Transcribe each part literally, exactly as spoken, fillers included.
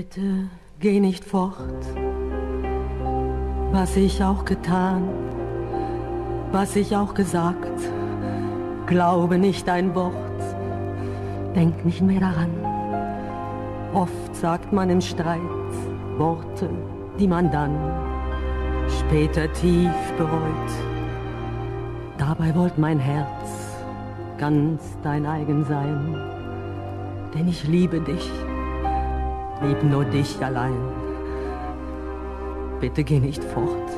Bitte geh nicht fort, was ich auch getan, was ich auch gesagt. Glaube nicht ein Wort, denk nicht mehr daran. Oft sagt man im Streit Worte, die man dann später tief bereut. Dabei wollt mein Herz ganz dein eigen sein, denn ich liebe dich, lieb nur dich allein. Bitte geh nicht fort,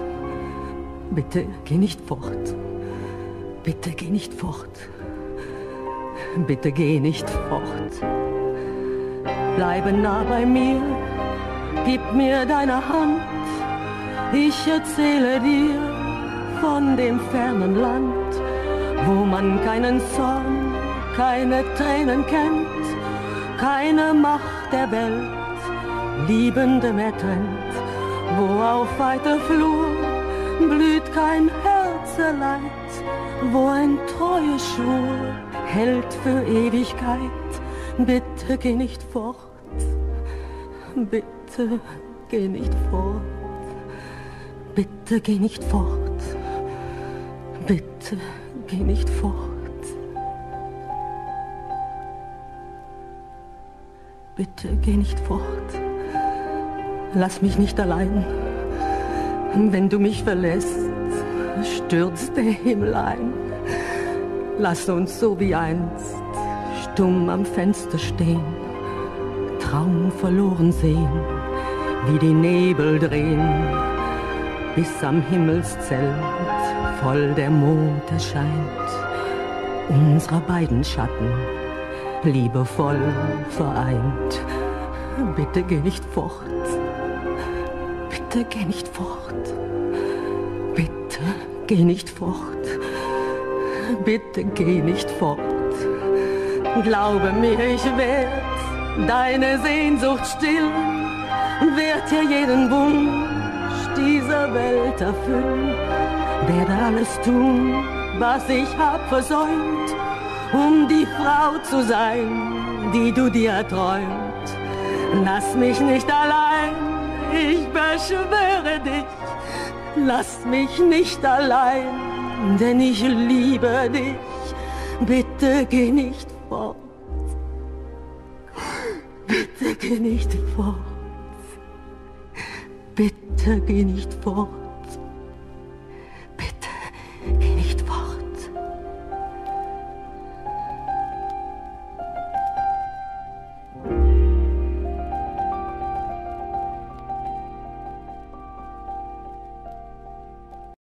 bitte geh nicht fort. Bitte geh nicht fort, bitte geh nicht fort. Bleibe nah bei mir, gib mir deine Hand. Ich erzähle dir von dem fernen Land, wo man keinen Zorn, keine Tränen kennt, keine Macht der Welt Liebende mehr trennt, wo auf weiter Flur blüht kein Herzeleid, wo ein treuer Schwur hält für Ewigkeit. Bitte geh nicht fort, bitte geh nicht fort, bitte geh nicht fort, bitte geh nicht fort. Bitte geh nicht fort, lass mich nicht allein. Wenn du mich verlässt, stürzt der Himmel ein. Lass uns so wie einst stumm am Fenster stehen, Traum verloren sehen, wie die Nebel drehen, bis am Himmelszelt voll der Mond erscheint, unsere beiden Schatten liebevoll vereint. Bitte geh nicht fort, bitte geh nicht fort, bitte geh nicht fort, bitte geh nicht fort. Glaube mir, ich werd deine Sehnsucht stillen, werd dir jeden Wunsch dieser Welt erfüllen, werde alles tun, was ich hab versäumt, um die Frau zu sein, die du dir erträumt. Lass mich nicht allein, ich beschwöre dich, lass mich nicht allein, denn ich liebe dich. Bitte geh nicht fort, bitte geh nicht fort, bitte geh nicht fort.